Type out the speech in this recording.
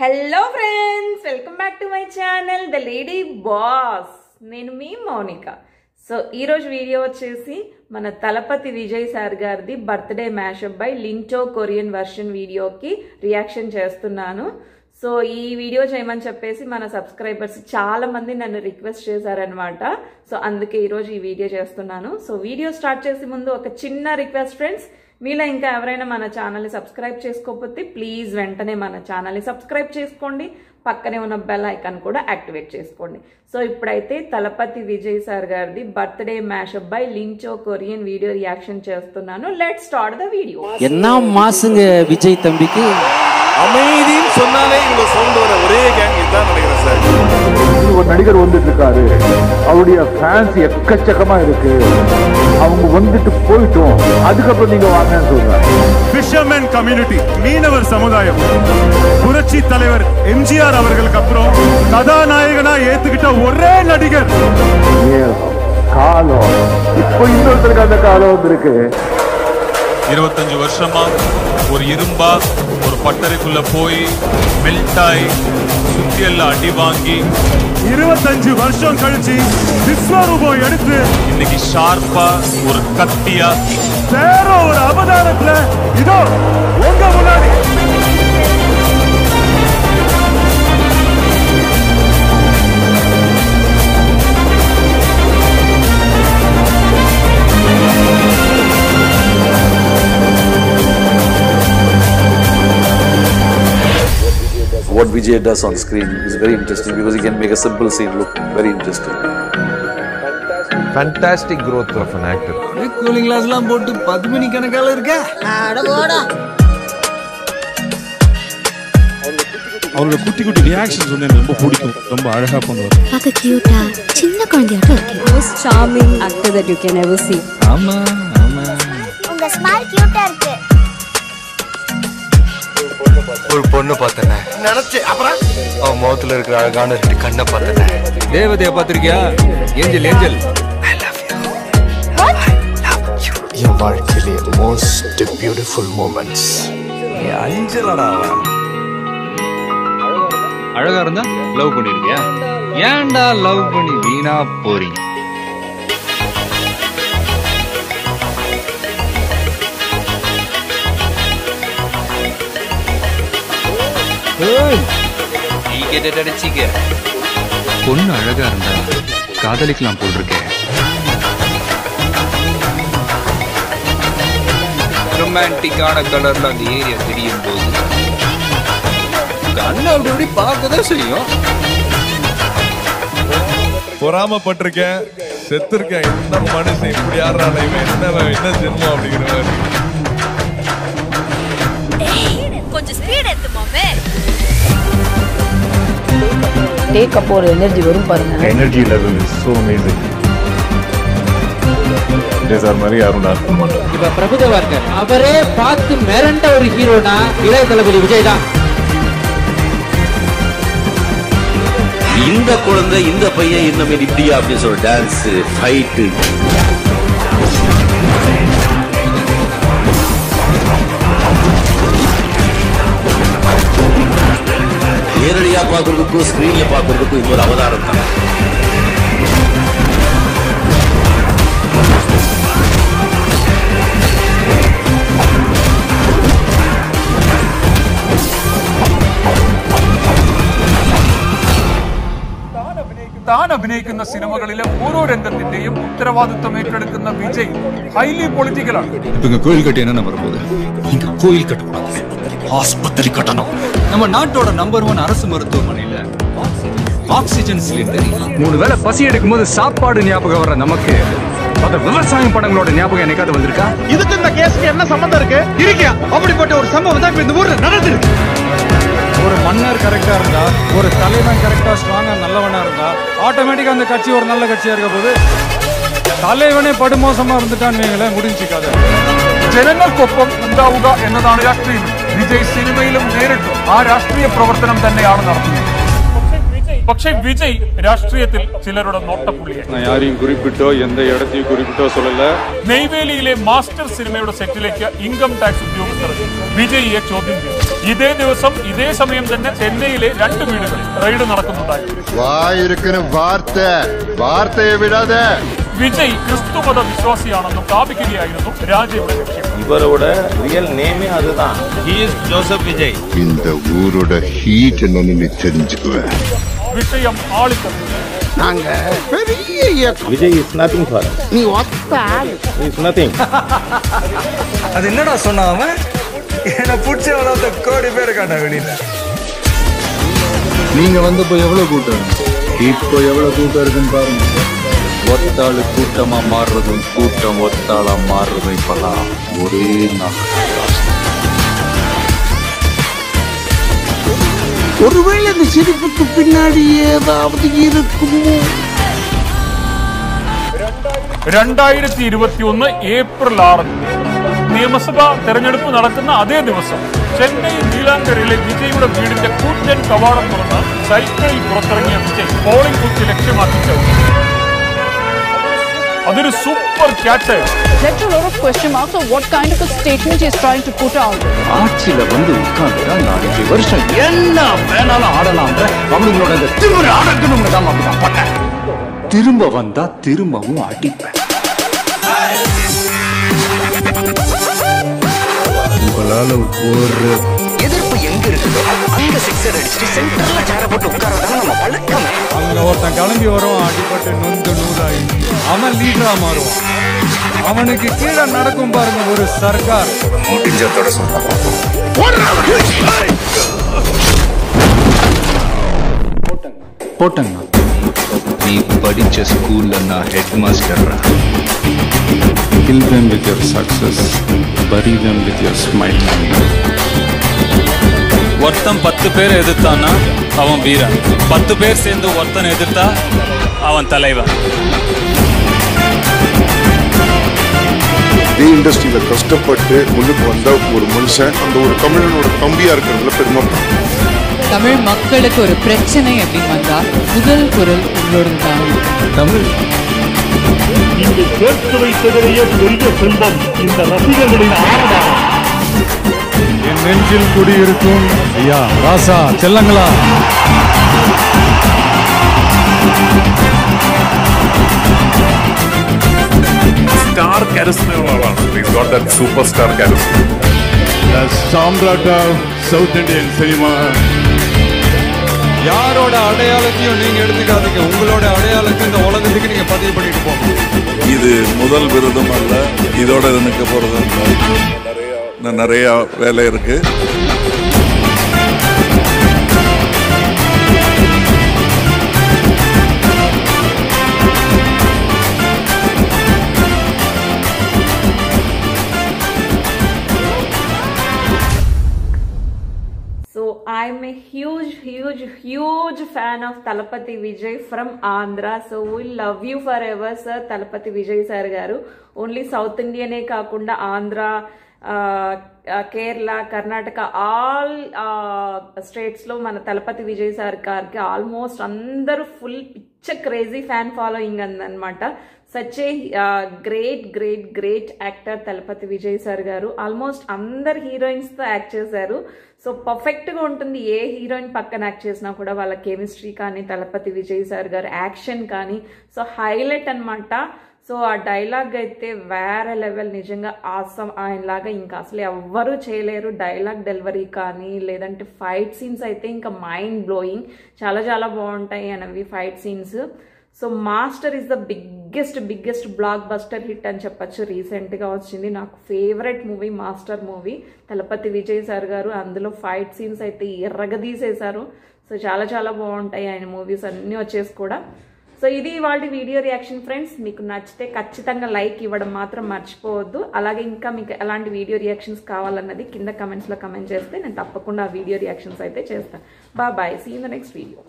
Hello friends, welcome back to my channel the lady boss. नेनु मी Mounika. So ई रोज वीडियो वच्चेसी मन तलपति विजय सार गारिदी birthday mashup by Linto Korean version video की रिएक्शन चेस्तुन्नानु। सो ई वीडियो చేయమని చెప్పేసి మన సబ్‌స్క్రైబర్స్ చాలా మంది నన్ను రిక్వెస్ట్ చేశారు అన్నమాట। సో అందుకే ఈ రోజు ఈ వీడియో చేస్తున్నాను। సో వీడియో స్టార్ట్ చేసే ముందు ఒక చిన్న రిక్వెస్ట్ ఫ్రెండ్స్, మీలా ఇంకా ఎవరైనా మన ఛానల్ ని సబ్స్క్రైబ్ చేసుకోకపోతే ప్లీజ్ వెంటనే మన ఛానల్ ని సబ్స్క్రైబ్ చేసుకోండి, పక్కనే ఉన్న బెల్ ఐకాన్ కూడా యాక్టివేట్ చేసుకోండి। సో ఇప్పుడైతే తలపతి విజయ్ సార్ గారిది birthday mashup by లించో Korean video reaction చేస్తున్నాను। Let's start the video. ఎన్నా మాసుంగ విజయ్ తంబికి అమేజింగ్ சொன்னாலே இவங்க సౌండ్ வர ஒரே கேங் இதா நடக்குது சார்। ஒரு நடிகர் வந்துட்டு இருக்காரு, அவருடைய ఫ్యాన్స్ எக்கச்சக்கமா இருக்கு, அவங்க வந்துட்டு போய்ட்டோம், அதுக்கு அப்புறம் நீங்க வாங்கன்னு சொல்றாங்க। ஃபிஷர்மேன் கம்யூனிட்டி, மீனவர் சமூகம், புரட்சி தலைவர் MGR அவர்களுக்கு அப்புறம் கதாநாயகனா ஏத்துக்கிட்ட ஒரே நடிகர் காலம்। இப்போ இன்னொருத்தருக்கு அந்த காலம் வந்திருக்கு। 25 வருஷமா ஒரு இரும்பா ஒரு பட்டறைக்குள்ள போய் மெல்ட் ஆயி சுத்தியல்ல அடி வாங்கி 25 வருஷம் கழிச்சு விஸ்வரூபம் எடுத்து இன்னைக்கு ஷார்ப்பா ஒரு கத்தியா வேற ஒரு அவதாரத்துல இதோ உங்க முன்னாடி। What Vijay does on screen is very interesting because he can make a simple scene look very interesting. Fantastic growth of an actor. Cooling glass la potu 10 minute kanakala iruka ada poda avanga kutti kutti reactions undu romba pudikum romba alaga ponnuvaru aka cute ah chinna konjathu most charming actor that you can ever see. Amma amma unga smile cute ah irukku ஒரு பொண்ணு பார்த்தனே நினைச்சே அப்புறம் அவ முகத்துல இருக்கிற அழகான ரெண்டு கண்ணை பார்த்தனே தேவதைய பாத்திருக்கியா angel angel. I love you, I love you, you are the most beautiful moments। ஏஞ்சலடா அழகா இருந்தா லவ் பண்ணிருக்கியா, ஏன்டா லவ் பண்ணி வீணா போறீங்க। கேட்டே அடிச்சிங்க பொண்ணு அழகா இருந்தா காதலிக்கலாம் போல் இருக்கே। ரொமான்டிக்கான கலர்ல அந்த ஏரியா தெரியும் போது கண்ண அப்படி பார்க்கதே செய்யும்। பொறாம பட்டிருக்கேன், செத்துருக்கேன், இந்த மனசு இப்படி யாரால என்ன ஜென்மம் அப்படிங்கிற மாதிரி। கொஞ்சம் ஸ்பீட் எடுத்துப்போமே, டேக் அப் ஒரு எனர்ஜி வரும் பாருங்க। Energy level is so amazing. தேசர் மாதிரி யாரும் அர்த்தம் பண்ணல। இப்ப பிரபுதேவா இருக்காரு, அவரே பார்த்து மிரண்ட ஒரு ஹீரோனா இளைய தளபதி விஜய் தான்। இந்த குழந்தை இந்த பையன் என்ன மாதிரி இப்படி அப்படி சொல்ற டான்ஸ் ஃபைட் நேரடியா பாக்குறதுக்கு ஸ்கிரீன்ல பாக்குறதுக்கு இது ஒரு அவதாரம் தான்। താൻ അഭിനയിക്കുന്ന സിനിമകളിലെ ഓരോ രംഗത്തിന്റെയും ഉത്തരവാദിത്വം ഏറ്റെടുക്കുന്ന വിജയ് ഹൈലി പൊളിറ്റിക്കലാണ്। ഇപ്പൊ കോയിൽ കട്ടി എന്നാ പറയുന്നത്, ഇങ്ങ കോയിൽ കട്ടണം, ആസ്പത്രി കട്ടണം। நம்ம நாட்டோட நம்பர் 1 அரசு மருத்துவமனையில ஆக்ஸிஜன் சிலிண்டர் மூணு வேளை பசி எடுக்கும்போது சாப்பாடு ஞாபகம் வர நமக்கு அந்த விவசாயம் படங்களோட ஞாபகம் எனக்காவது வந்திருக்கா? இதுக்கு இந்த கேஸ்க்கு என்ன சம்பந்தம் இருக்கு? இருக்கியா அப்படிப்பட்ட ஒரு சம்பவம் தான் இந்த ஊர்ல நடந்துருக்கு। ஒரு மன்னர் கரெக்டா இருந்தா, ஒரு தலைவன் கரெக்டா ஸ்ட்ராங்கா நல்லவனா இருந்தா ஆட்டோமேட்டிக்கா அந்த கட்சி ஒரு நல்ல கட்சியா இருக்க போது। தலைவனே படுமோசமா இருந்துட்டான்னு முடிஞ்சு கதை। ജനങ്ങൾ കൊപ്പം ഉണ്ടാവുക എന്നതാണ് രാഷ്ട്രീയം। വിജയ് സിനിമയിലും നേരിട്ടു ആ രാഷ്ട്രീയ പ്രവർത്തനം തന്നെയാണ് നടത്തുന്നത്। പക്ഷേ വിജയ് പക്ഷേ വിജയ് രാഷ്ട്രീയത്തിൽ ചിലരുടെ നോട്ടപ്പുള്ളിയാണ്. ആരെയും குறிப்பிட்டோ எந்த இடத்தையும் குறிப்பிட்டோ சொல்லல. നെയ്വേലിയിലെ മാസ്റ്റർ സിനിമയുടെ സെറ്റിലേക്ക് ഇൻകം ടാക്സ് ഉദ്യോഗസ്ഥർ വിജയിയെ ചോദ്യം ചെയ്തു. ഇതേ ദിവസം ഇതേ സമയം തന്നെ ചെന്നൈയിലെ രണ്ട് വീടുകളിൽ റെയ്ഡ് നടക്കുന്നുണ്ടായി. വിജയ് ക്രിസ്തുമത വിശ്വാസിയാണെന്നും സ്ഥാപിക്കുകയായിരുന്നു രാജയുടെ ലക്ഷ്യം. ഇവരുടെ റിയൽ നെയിം അതാണ്. He is Joseph Vijay. ഇന്ത ഊരുടെ ഹീറ്റ് എന്നൊന്ന് തെരിഞ്ഞിക്കുക. വിഷയം ആളിക്കത്തുന്നു. നാങ്ക പെരിയ ഇയക്ക്. Vijay is nothing for. നീ ഒത്ത ആൾ. Is nothing. അതെന്നടാ சொன்னாവേ? എന്നെ പിടിച്ചേ വല്ലാത്ത കോടി പേര് കണ്ടവനില്ല. നിങ്ങൾ വന്നപ്പോ എவ்வளவு കൂട്ടം? இப்போ எவ்வளவு கூட்டம் இருக்குன்னு பாருங்க. ஒத்தாள் கூட்டமா மாறுறதும் கூட்டம் ஒத்தாளா மாறுறது இப்பெல்லாம் ஒரே நாள். ஒருவேளை இந்த சிரிப்புக்கு பின்னாடி ஏதாவது இருக்குமோ? 2021 ഏപ്രിൽ 6 നിയമസഭാ തെരഞ്ഞെടുപ്പ് നടക്കുന്ന അതേ ദിവസം ചെന്നൈ നീലാങ്കരയിലെ വിജയുടെ വീടിന്റെ കൂറ്റൻ കവാടം തുറന്ന് സൈക്കിളിൽ പുറത്തിറങ്ങിയ വിജയ് പോളിംഗ് ബൂത്ത് ലക്ഷ്യമാക്കി ചവിട്ടി. അതൊരു super catch. That's a lot of question marks of what kind of a statement he is trying to put out. ஆட்சில வந்து உட்கார்ந்தா நாளைக்கு வருஷம் என்ன வேணாலும் ஆடலாம்ன்ற அவங்களோட அந்த திமிர அடக்கணும்னு தான் நான் பட்டேன். திரும்ப வந்தா திரும்பவும் அடிப்பேன். உங்களால ஒரு எதிர்ப்பு எங்க இருக்குதோ அங்க சிக்ஸர் அடிச்சு சென்டர்ல சார போட்டு உட்கார்றதால நம்ம பழக்கம். அங்க ஒருத்தன் கிளம்பி வரும் அடிபட்டு நொந்து நூறாயி அவன் லீடரா மாறுவான். அவனுக்கு கீழே நடக்கும் பாருங்க ஒரு சர்க்கார். முடிஞ்சதோட சொன்னான். போட்டங்க. நீ படிச்ச ஸ்கூல்ல நான் ஹெட்மாஸ்டர்ரா. Kill them with your success. Bury them with your smile. ஒருத்தன் 10 பேர் எதிர்த்தானா அவன் வீரன். 10 பேர் சேர்ந்து ஒருத்தன் எதிர்த்தா அவன் தலைவன். இந்த இண்டஸ்ட்ரியில கஷ்டப்பட்டு முன்னுக்கு வந்த ஒரு மனுஷன் அந்த ஒரு தமிழனோட கம்பியா இருக்கிறதுல பெருமைப்படும். தமிழ் மக்களுக்கு ஒரு பிரச்சனை அப்படின்னு வந்தா முதல் குரல் உங்களோட தான். தமிழ் இந்த சேர்த்து வைத்ததிலேயே பெரிய செல்வம் இந்த ரசிகர்களின் ஆரவாரம். என் நெஞ்சில் குடியிருக்கும் ஐயா ராசா செல்லங்களா. Star charisma wala. He's got that superstar charisma. The Samrat of South Indian cinema. யாரோட அடையாளத்தையும் நீங்க எடுத்துக்காதீங்க. உங்களோட அடையாளத்தை இந்த உலகத்துக்கு நீங்க பதிவு பண்ணிட்டு போங்க. இது முதல் விருதும் அல்ல. இதோட நிக்க போறது இல்ல. நிறைய வேலை இருக்கு. I'm a huge fan of Talapathy Vijay from Andhra, so we love you forever sir. Talapathy Vijay sir garu only South Indian e kaakunda Andhra, Kerala, Karnataka, all states lo mana Talapathy Vijay sir garki almost andaru full pitch crazy fan following annamata. Such a great actor Talapathy Vijay sir garu. Almost అందరు heroines తో act చేశారు. So perfect గా ఉంటుంది. ఏ heroine పక్కన act చేసినా కూడా వాళ్ళ chemistry కానీ Talapathy Vijay సార్ గారు యాక్షన్ కానీ సో హైలైట్ అన్నమాట. సో ఆ డైలాగ్ అయితే వేరే లెవెల్. నిజంగా ఆసమ్. ఆయనలాగా ఇంకా అసలు ఎవ్వరూ చేయలేరు. డైలాగ్ డెలివరీ కానీ లేదంటే ఫైట్ సీన్స్ అయితే ఇంకా మైండ్ బ్లోయింగ్. చాలా చాలా బాగుంటాయి అనేవి fight scenes. So Master is the biggest blockbuster hit అని చెప్పచ్చు. రీసెంట్ గా వచ్చింది నాకు favourite movie master movie. Talapathy Vijay sir గారు అందులో ఫైట్ సీన్స్ అయితే ఎర్రగదీసేశారు. సో చాలా చాలా బాగుంటాయి ఆయన మూవీస్ అన్ని వచ్చేసి కూడా. సో ఇది ఇవాళ వీడియో రియాక్షన్ ఫ్రెండ్స్. మీకు నచ్చితే ఖచ్చితంగా లైక్ ఇవ్వడం మాత్రం మర్చిపోవద్దు. అలాగే ఇంకా మీకు ఎలాంటి వీడియో రియాక్షన్స్ కావాలన్నది కింద కమెంట్స్ లో కమెంట్ చేస్తే నేను తప్పకుండా ఆ వీడియో రియాక్షన్స్ అయితే చేస్తాను. Bye. See in the next video.